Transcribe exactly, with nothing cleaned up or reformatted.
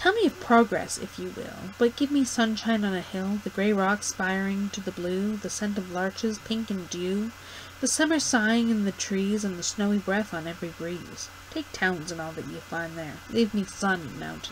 Tell me of progress, if you will, but give me sunshine on a hill, the grey rocks spiring to the blue, the scent of larches pink and dew, the summer sighing in the trees, and the snowy breath on every breeze. Take towns and all that you find there. Leave me sun and mountain.